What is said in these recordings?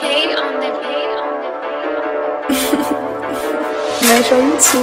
Can I show you two things? Can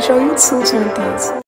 I show you two things?